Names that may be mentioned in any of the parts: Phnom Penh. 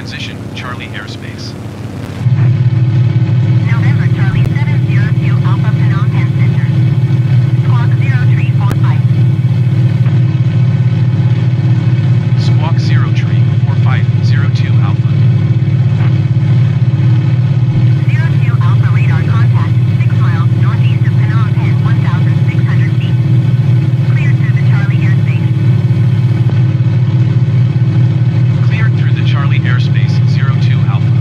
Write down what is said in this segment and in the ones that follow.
Transition, Charlie airspace. November, Charlie 702 Alpha Phnom Penh Center. Squawk 0345. Squawk 034502 Alpha. 02 Alpha radar contact, 6 miles northeast of Phnom Penh, 1,600 feet. Cleared through the Charlie airspace. Cleared through the Charlie airspace, 02 Alpha.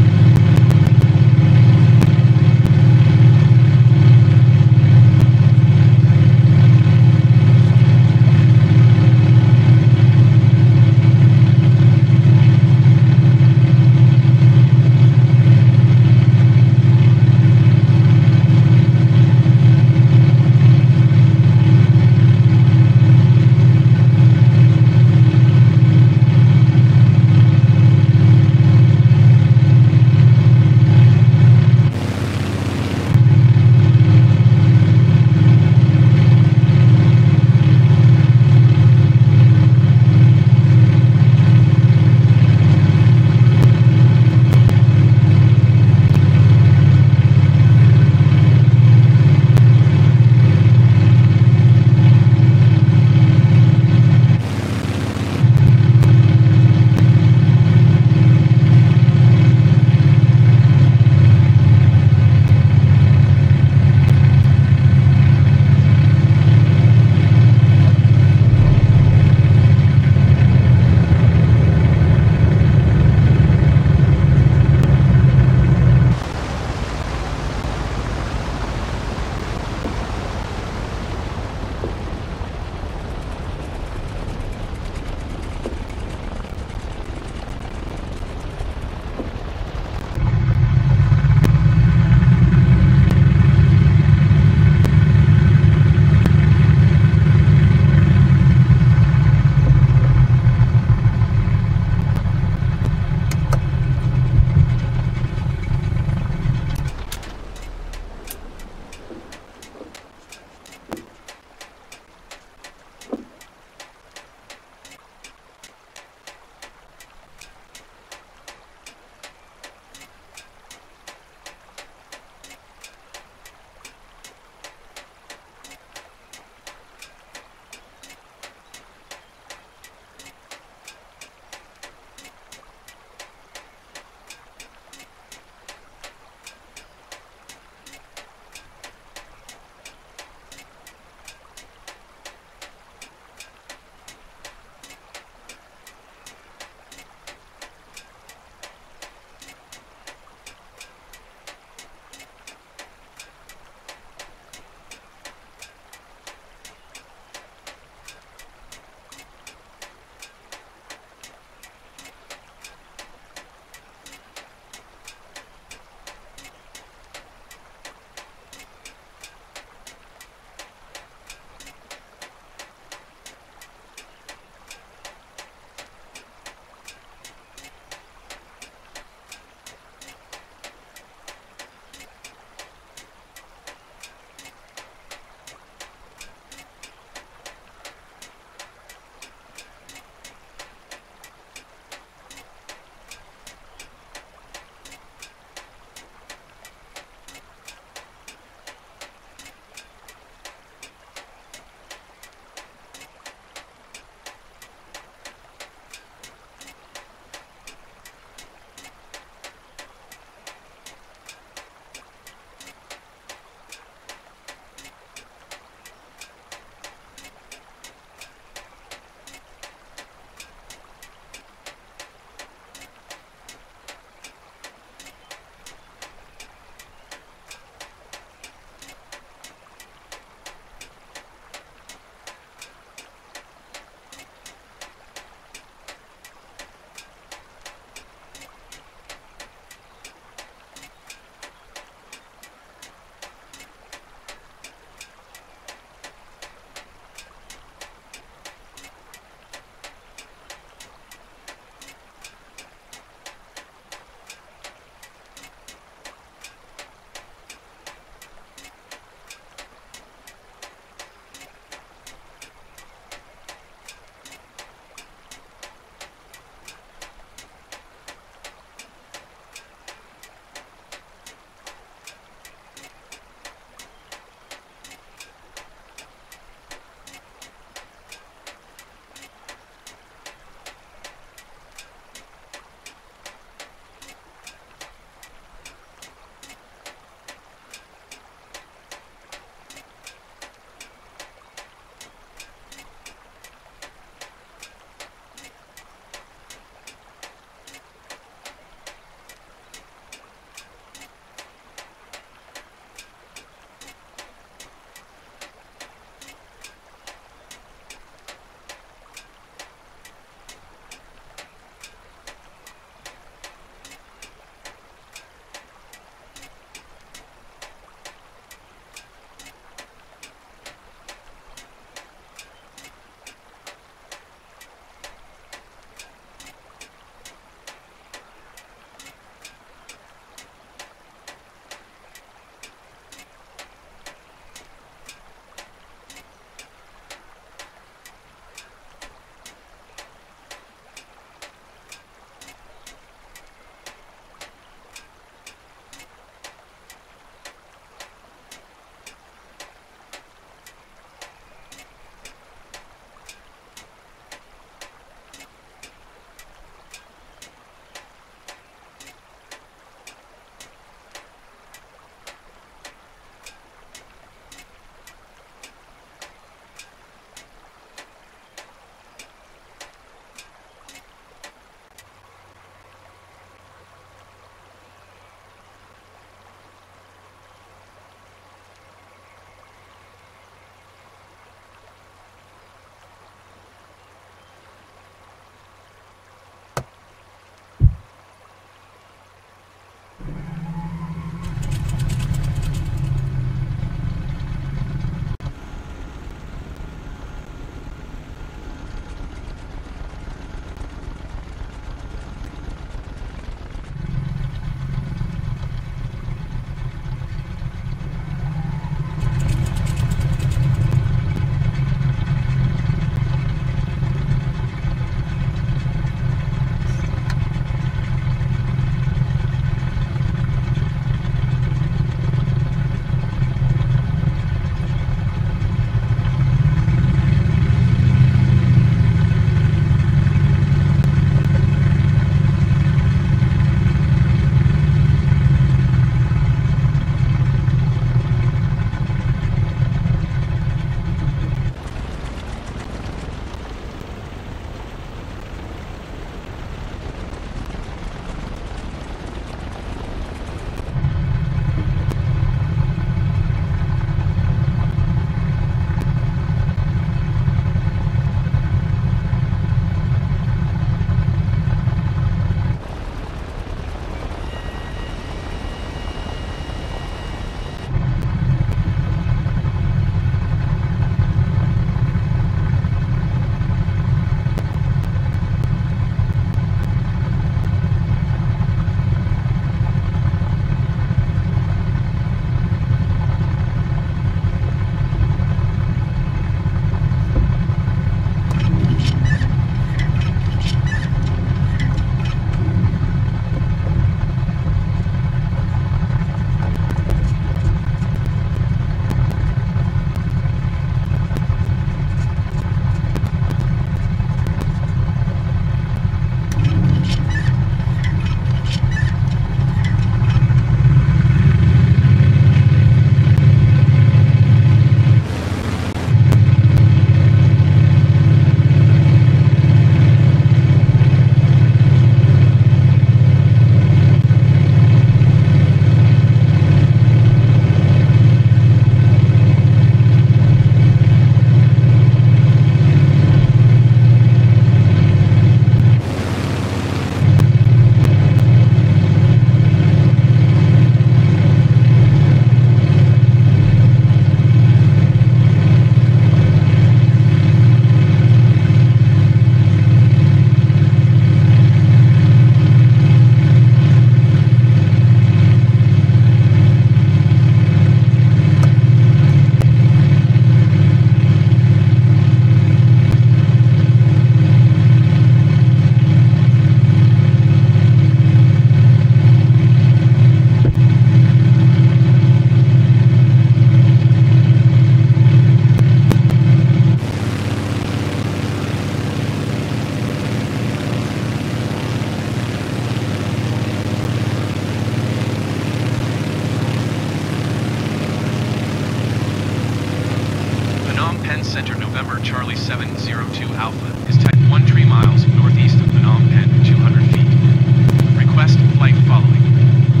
Center November Charlie 702 Alpha is type 1 3 miles northeast of Phnom Penh, 200 feet. Request flight following.